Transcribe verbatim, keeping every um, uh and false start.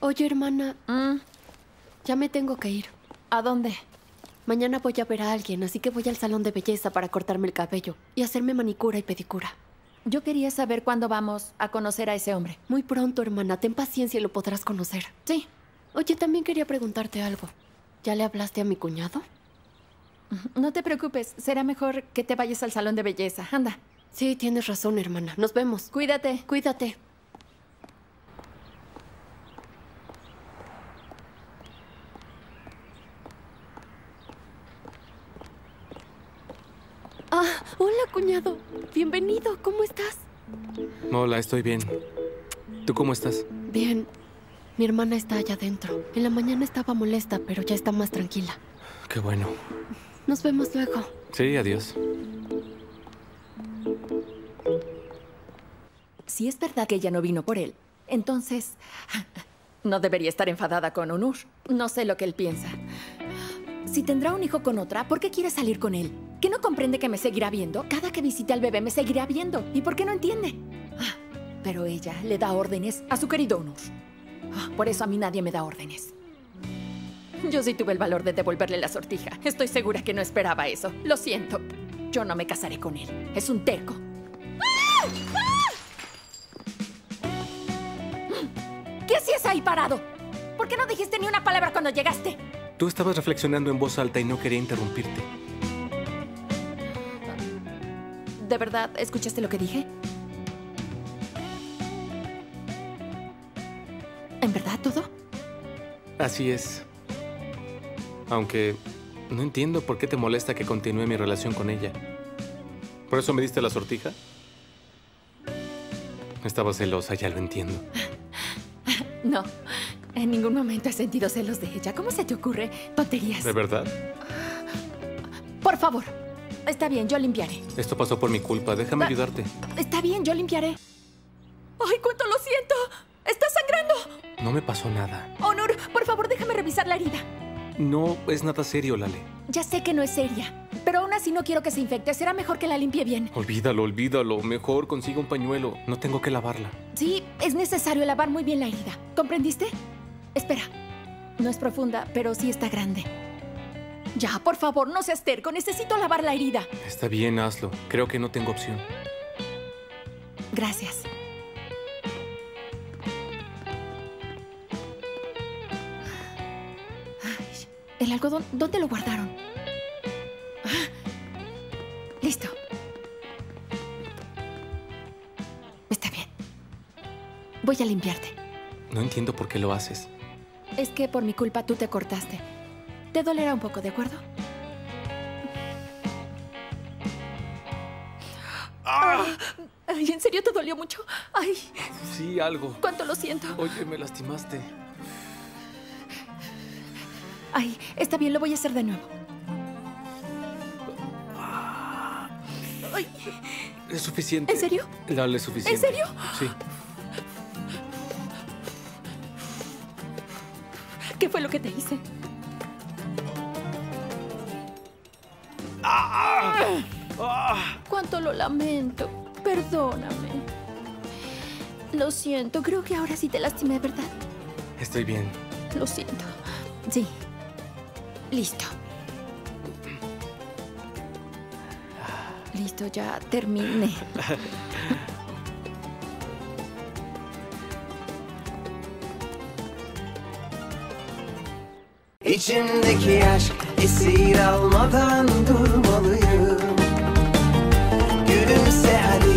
Oye, hermana, mm. ya me tengo que ir. ¿A dónde? Mañana voy a ver a alguien, así que voy al salón de belleza para cortarme el cabello y hacerme manicura y pedicura. Yo quería saber cuándo vamos a conocer a ese hombre. Muy pronto, hermana. Ten paciencia y lo podrás conocer. Sí. Oye, también quería preguntarte algo. ¿Ya le hablaste a mi cuñado? No te preocupes. Será mejor que te vayas al salón de belleza. Anda. Sí, tienes razón, hermana. Nos vemos. Cuídate. Cuídate. Ah, hola, cuñado. Bienvenido. ¿Cómo estás? Hola, estoy bien. ¿Tú cómo estás? Bien. Mi hermana está allá adentro. En la mañana estaba molesta, pero ya está más tranquila. Qué bueno. Nos vemos luego. Sí, adiós. Si es verdad que ella no vino por él, entonces no debería estar enfadada con Onur. No sé lo que él piensa. Si tendrá un hijo con otra, ¿por qué quiere salir con él? ¿Que no comprende que me seguirá viendo? Cada que visite al bebé me seguirá viendo. ¿Y por qué no entiende? Ah, pero ella le da órdenes a su querido Honor. Ah, por eso a mí nadie me da órdenes. Yo sí tuve el valor de devolverle la sortija. Estoy segura que no esperaba eso. Lo siento. Yo no me casaré con él. Es un terco. ¡Ah! ¡Ah! ¿Qué hacías ahí parado? ¿Por qué no dijiste ni una palabra cuando llegaste? Tú estabas reflexionando en voz alta y no quería interrumpirte. ¿De verdad escuchaste lo que dije? ¿En verdad todo? Así es. Aunque no entiendo por qué te molesta que continúe mi relación con ella. ¿Por eso me diste la sortija? Estaba celosa, ya lo entiendo. No, en ningún momento he sentido celos de ella. ¿Cómo se te ocurre? Tonterías. ¿De verdad? Por favor. Está bien, yo limpiaré. Esto pasó por mi culpa. Déjame ah, ayudarte. Está bien, yo limpiaré. ¡Ay, cuánto lo siento! ¡Está sangrando! No me pasó nada. Honor, por favor, déjame revisar la herida. No es nada serio, Lale. Ya sé que no es seria, pero aún así no quiero que se infecte. Será mejor que la limpie bien. Olvídalo, olvídalo. Mejor consiga un pañuelo. No tengo que lavarla. Sí, es necesario lavar muy bien la herida. ¿Comprendiste? Espera. No es profunda, pero sí está grande. Ya, por favor, no seas terco. Necesito lavar la herida. Está bien, hazlo. Creo que no tengo opción. Gracias. Ay, el algodón, ¿dónde lo guardaron? Ah, listo. Está bien. Voy a limpiarte. No entiendo por qué lo haces. Es que por mi culpa tú te cortaste. Te dolerá un poco, ¿de acuerdo? ¡Ah! Ay, ¿en serio te dolió mucho? Ay. Sí, algo. ¿Cuánto lo siento? Oye, me lastimaste. Ay, está bien, lo voy a hacer de nuevo. Ay. Es suficiente. ¿En serio? Dale, es suficiente. ¿En serio? Sí. ¿Qué fue lo que te hice? Cuánto lo lamento. Perdóname. Lo siento. Creo que ahora sí te lastimé, ¿verdad? Estoy bien. Lo siento. Sí. Listo. Listo, ya terminé. İçimdeki aşk esir almadan durmalıyım. Gülümse hadi